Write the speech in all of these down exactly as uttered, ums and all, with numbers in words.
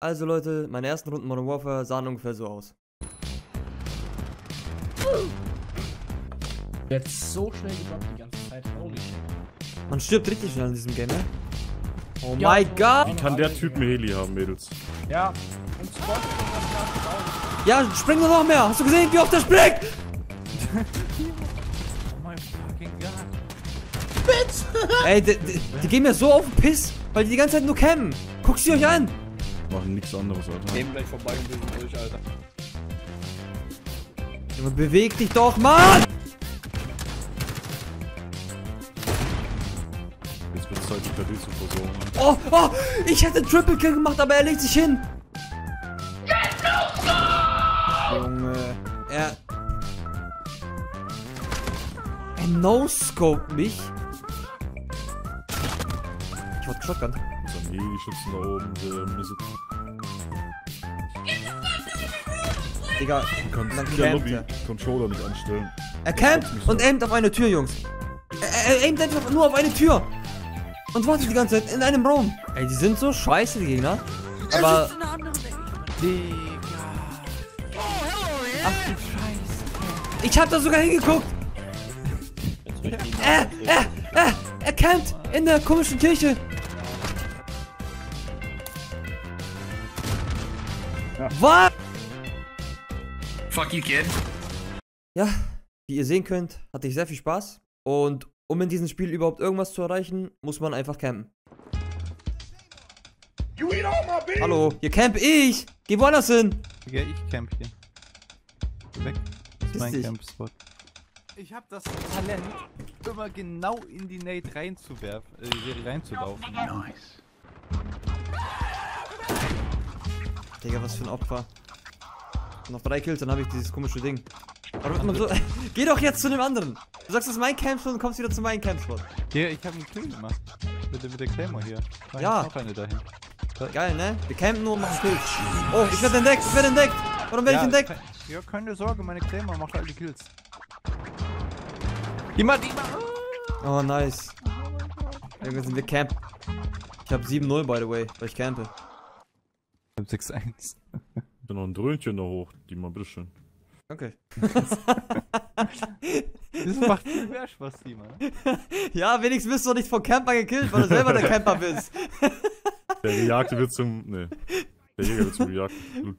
Also Leute, meine ersten Runden Modern Warfare sahen ungefähr so aus. Jetzt so schnell gedroppt die ganze Zeit. Holy shit. Man stirbt richtig schnell in diesem Game, ne? Oh ja, mein Gott! Wie kann der Typ eine Heli haben, Mädels? Ja. Und Sport ist ja, spring nur noch mehr! Hast du gesehen, wie oft der springt? Oh mein fucking God. Bitch! Ey, die, die, die gehen mir so auf den Piss, weil die die ganze Zeit nur campen. Guckt sie euch an! Machen nichts anderes, Alter. Gehen gleich vorbei und wir sind durch, Alter. Junge, beweg dich doch, Mann! Jetzt wird's Zeit, die K D zu versorgen. Oh, oh! Ich hätte Triple Kill gemacht, aber er legt sich hin! Get no scope! Junge, er. Er no scope mich? Ich wollte Shotgun. Schützen da oben, der Digga, du kannst ja Lobby Controller nicht anstellen. Er campt und aimt auf eine Tür, Jungs. Er, er aimt einfach nur auf eine Tür. Und wartet die ganze Zeit in einem Raum. Ey, die sind so scheiße, die Gegner. Aber... Digga. Ach du Scheiße. Ich hab da sogar hingeguckt. Er, er, er, er campt in der komischen Kirche. Ja. Was? Fuck you, kid. Ja, wie ihr sehen könnt, hatte ich sehr viel Spaß. Und um in diesem Spiel überhaupt irgendwas zu erreichen, muss man einfach campen. You eat all my beef. Hallo, hier camp ich! Geh woanders hin! Ja, ich camp hier. Geh weg. Das ist mein Camp-Spot. Ich hab das Talent, immer genau in die Nate reinzuwerfen, äh, die Serie reinzulaufen. Nice. Digga, was für ein Opfer. Noch drei Kills, dann habe ich dieses komische Ding. Warum man so. Geh doch jetzt zu dem anderen! Du sagst, das ist mein Campspot und kommst wieder zu meinem Campspot. Hier, ich habe einen Kill gemacht. Mit, mit der Claymore hier. Da ja. Noch eine dahin. Geil, ne? Wir campen nur und machen Kills. Oh, ich werde entdeckt, ich werde entdeckt! Warum werde ja, ich entdeckt? Ke ja, keine Sorge, meine Claymore macht alle die Kills. Jemand, jemand! Oh, nice. Irgendwie sind wir camp. Ich habe sieben null, by the way, weil ich campe. sechs eins. Da noch ein Dröhnchen da hoch, die mal bitteschön. Okay. Das macht viel mehr Spaß, die mal. Ja, wenigstens bist du nicht vom Camper gekillt, weil du selber der Camper bist. Der Gejagte wird zum. Ne. Der Jäger wird zum Gejagten.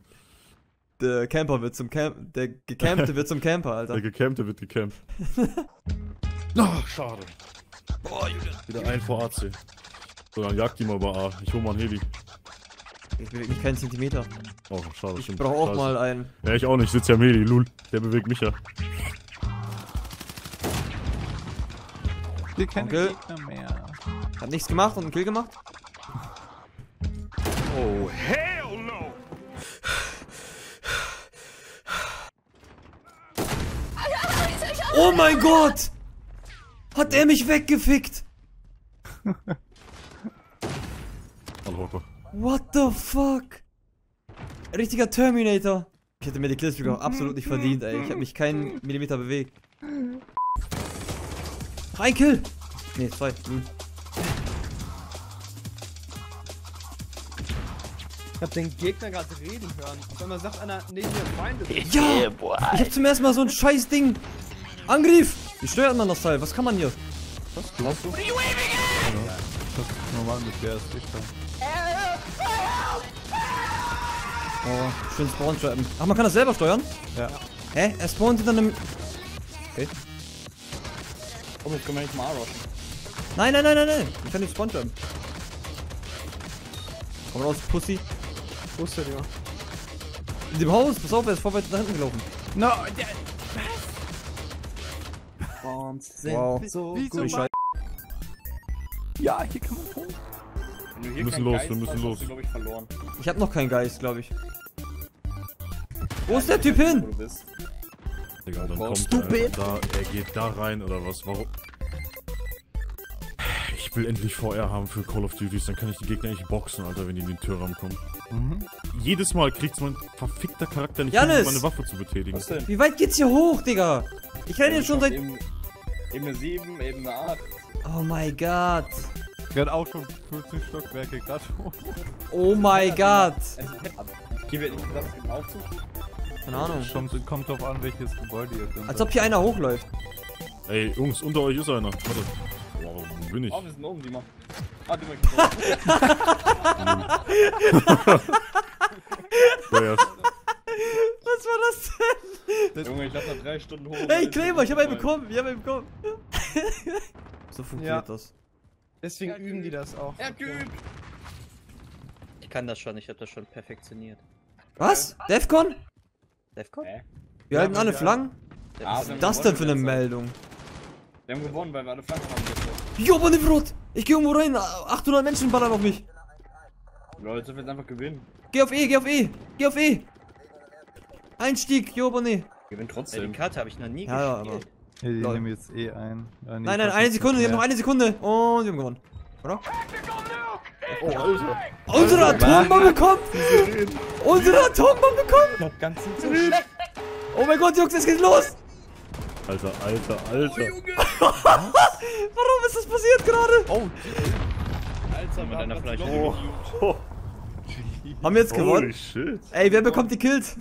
Der Camper wird zum Camp. Der Gecampte wird zum Camper, Alter. Der Gecampte wird gecampt. Ach, schade. Boah, Jude. Wieder ein vor A C. So, dann jagt die mal bei A. Ich hol mal einen Heli. Ich bewege mich keinen Zentimeter. Oh, schade. Ich brauche auch mal einen. Ja, ich auch nicht. Ich sitze ja im Heli, Lul. Der bewegt mich ja. Wir kennen den Gegner mehr. Hat nichts gemacht und einen Kill gemacht. Oh, hell no! Oh mein Gott! Hat er mich weggefickt? Hallo, what the fuck? Richtiger Terminator. Ich hätte mir die Kills sogar absolut nicht verdient, ey. Ich hab mich keinen Millimeter bewegt. Noch ein Kill! Ne, zwei. Hm. Ich hab den Gegner gerade reden hören. Auf einmal sagt einer, nee, hier Feinde. Ja! Ich hab zum ersten Mal so ein scheiß Ding. Angriff! Wie steuert man das Teil? Was kann man hier? Was? Du hast du? Was? Normal mit der ist nicht da. Oh, schön spawn-trappen. Ach, man kann das selber steuern? Ja. Hä? Er spawnt hinter einem... Okay. Oh, jetzt können wir nicht mal A-Rushen. Nein, nein, nein, nein, nein. Ich kann nicht spawn-trappen. Komm raus, Pussy. Wo ist der, Digga? In dem Haus. Pass auf, er ist vorwärts nach hinten gelaufen. No, der... Was? Bombs sind wow. so Wie gut. So ja, hier kann man hoch. Wir müssen los, wir müssen los. Ich hab noch keinen Geist, glaube ich. Wo ist der Typ hin? Digga, dann kommt er da, er geht da rein oder was? Warum? Ich will endlich V R haben für Call of Duty, dann kann ich die Gegner nicht boxen, Alter, wenn die in den Türrahmen kommen. Mhm. Jedes Mal kriegt mein verfickter Charakter nicht hin, um meine Waffe zu betätigen. Wie weit geht's hier hoch, Digga? Ich renne jetzt schon seit... Eben eine sieben, eben eine acht. Oh mein Gott. Gerade auch schon fünfzig Stockwerke gerade. Oh mein Gott! Gehen wir nicht den Aufzug? Keine Ahnung. Kommt, kommt drauf an, welches Gebäude ihr findet. Als ob hier einer hochläuft. Ey, Jungs, unter euch ist einer. Warte. Warum bin ich? Oh, wir sind oben, die machen. Ah, die machen. Was war das denn? Junge, ich lasse da drei Stunden hoch. Hey, Claymore, ich hab einen bekommen, ich hab einen bekommen. So funktioniert ja. das. Deswegen er üben übt. die das auch. Er geübt! Ich kann das schon, ich hab das schon perfektioniert. Was? Okay. Defcon? Defcon? Hä? Wir ja, halten alle Flangen? Ja, was ist das denn für eine Meldung? Wir haben gewonnen, weil wir alle Flanken haben. Jo, Mann, im Brot! Ich geh irgendwo rein, achthundert Menschen ballern auf mich. Leute, wir jetzt einfach gewinnen. Geh auf E, geh auf E, geh auf E! Einstieg, Jo, Bonnet. Gewinn trotzdem. Ja, die Karte habe ich noch nie ja, gespielt. Ja, die Lol. nehmen jetzt eh ein. Äh, nee, nein, nein, eine Sekunde, wir haben noch eine Sekunde. Und wir haben gewonnen. Oder? Oh, Alter. Unsere Atombombe kommt! Unsere Atombombe kommt! Das Ganze ist so schlecht. Oh mein Gott, Jungs, es geht los! Alter, Alter, Alter. Oh, Junge. Warum ist das passiert gerade? Oh, Alter, mit einer Fleisch. Oh. Oh. Haben wir jetzt gewonnen? Holy shit. Ey, wer bekommt die Kills?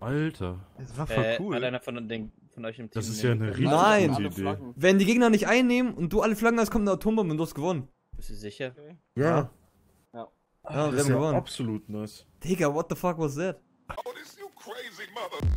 Alter. Das war voll äh, cool. Hat einer von, den, von euch im Team. Das ist ja eine riesige Nein. Idee. Wenn die Gegner nicht einnehmen und du alle Flaggen hast, kommt eine Atombombe und du hast gewonnen. Bist du sicher? Okay. Ja. Ja. Ja, wir haben gewonnen. Absolut nice. Digga, what the fuck was that? Oh, this you crazy mother.